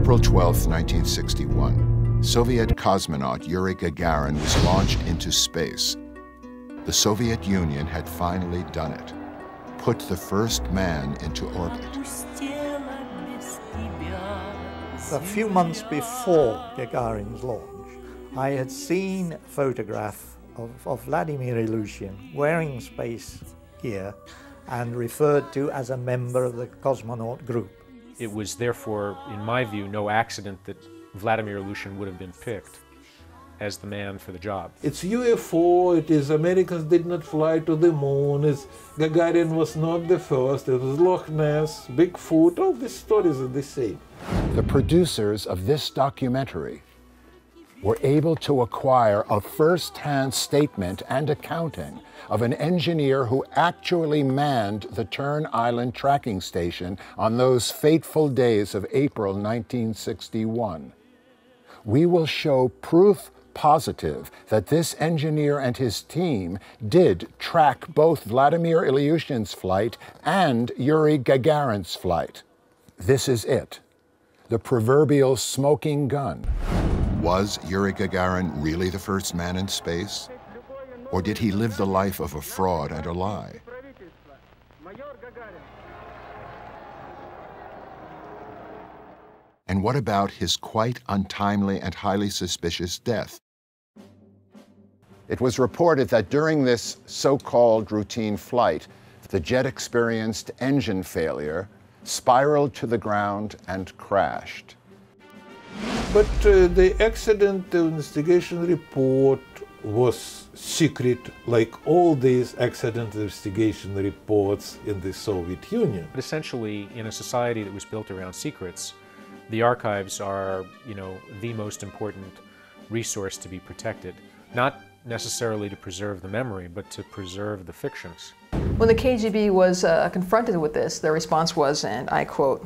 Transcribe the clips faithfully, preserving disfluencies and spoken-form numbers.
April twelfth, nineteen sixty-one, Soviet cosmonaut Yuri Gagarin was launched into space. The Soviet Union had finally done it, put the first man into orbit. A few months before Gagarin's launch, I had seen a photograph of, of Vladimir Ilyushin wearing space gear and referred to as a member of the cosmonaut group. It was therefore, in my view, no accident that Vladimir Lushin would have been picked as the man for the job. It's U F O, it is Americans did not fly to the moon, it's Gagarin was not the first, it was Loch Ness, Bigfoot, all these stories are the same. The producers of this documentary were able to acquire a first-hand statement and accounting of an engineer who actually manned the Turn Island tracking station on those fateful days of April nineteen sixty-one. We will show proof positive that this engineer and his team did track both Vladimir Ilyushin's flight and Yuri Gagarin's flight. This is it, the proverbial smoking gun. Was Yuri Gagarin really the first man in space? Or did he live the life of a fraud and a lie? And what about his quite untimely and highly suspicious death? It was reported that during this so-called routine flight, the jet experienced engine failure, spiraled to the ground, and crashed. But uh, the accident investigation report was secret, like all these accident investigation reports in the Soviet Union. But essentially, in a society that was built around secrets, the archives are, you know, the most important resource to be protected. Not necessarily to preserve the memory, but to preserve the fictions. When the K G B was uh, confronted with this, their response was, and I quote,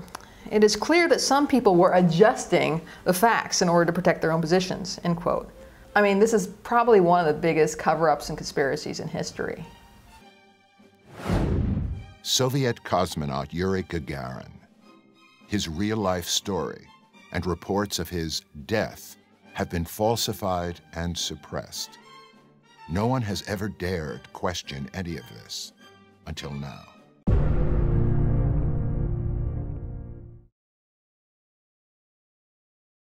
"It is clear that some people were adjusting the facts in order to protect their own positions," end quote. I mean, this is probably one of the biggest cover-ups and conspiracies in history. Soviet cosmonaut Yuri Gagarin, his real-life story, and reports of his death have been falsified and suppressed. No one has ever dared question any of this until now.